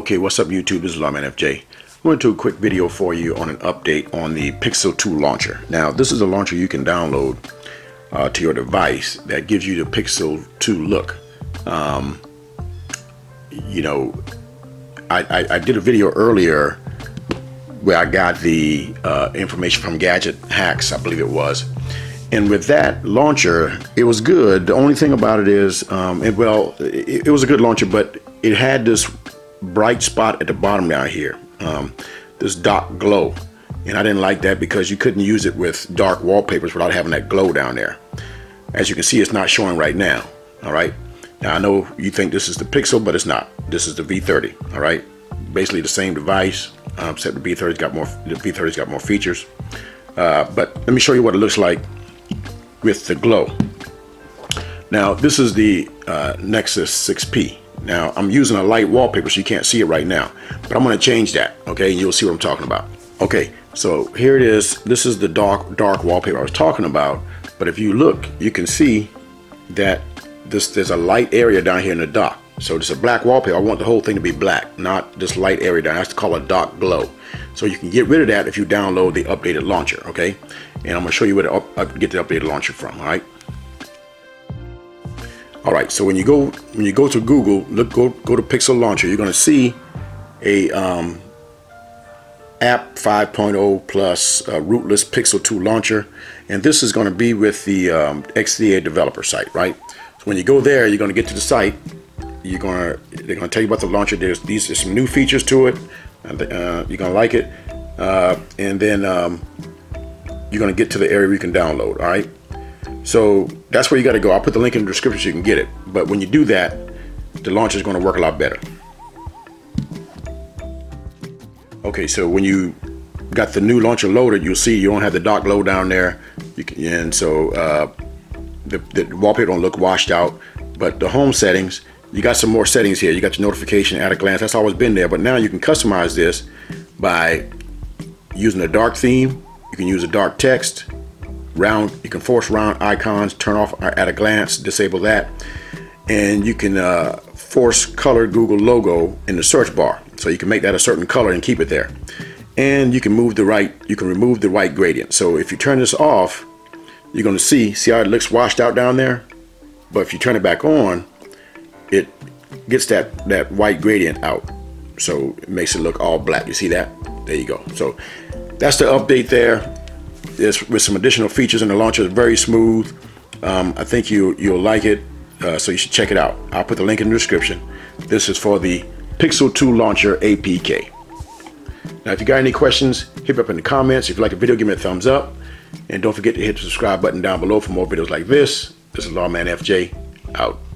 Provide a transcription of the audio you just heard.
Okay, what's up YouTube, this is LawmanFJ. I'm going to do a quick video for you on an update on the Pixel 2 launcher. Now this is a launcher you can download to your device that gives you the Pixel 2 look. You know, I did a video earlier where I got the information from Gadget Hacks, I believe it was. And with that launcher, it was good. The only thing about it is, it was a good launcher, but it had this bright spot at the bottom down here, this dark glow, and I didn't like that because you couldn't use it with dark wallpapers without having that glow down there. As you can see, it's not showing right now. All right, now I know you think this is the Pixel, but it's not. This is the v30. All right, basically the same device, except the v30's got more features, but let me show you what it looks like with the glow. Now this is the Nexus 6P. Now I'm using a light wallpaper so you can't see it right now, but I'm going to change that, okay, and you'll see what I'm talking about. Okay, so here it is. This is the dark wallpaper I was talking about, but if you look, you can see that there's a light area down here in the dark. So it's a black wallpaper. I want the whole thing to be black, not this light area down. That's called a dark glow. So you can get rid of that if you download the updated launcher, okay? And I'm going to show you where to get the updated launcher from, all right? All right, so when you go to Google, go to Pixel Launcher, you're going to see a app 5.0 plus rootless Pixel 2 launcher, and this is going to be with the XDA developer site, right? So when you go there, you're going to get to the site. They're going to tell you about the launcher. These are some new features to it, and you're going to like it, and then you're going to get to the area where you can download. All right, so that's where you got to go. I'll put the link in the description so you can get it. But when you do that, the launcher is going to work a lot better. Okay, so when you got the new launcher loaded, you'll see you don't have the dark glow down there. You can, and so the wallpaper don't look washed out. But the home settings, you got some more settings here. You got your notification at a glance. That's always been there, but now you can customize this by using a dark theme. You can use a dark text. You can force round icons, turn off at a glance, disable that, and you can force color Google logo in the search bar, so you can make that a certain color and keep it there. And you can remove the right gradient. So if you turn this off, you're going to see how it looks washed out down there, but if you turn it back on, it gets that white gradient out, so it makes it look all black. You see that? There you go. So that's the update there. With some additional features in the launcher. It's very smooth. I think you'll like it, so you should check it out. I'll put the link in the description. This is for the Pixel 2 Launcher APK. Now if you got any questions, hit me up in the comments. If you like the video, give me a thumbs up, and don't forget to hit the subscribe button down below for more videos like this. This is LawmanFJ out.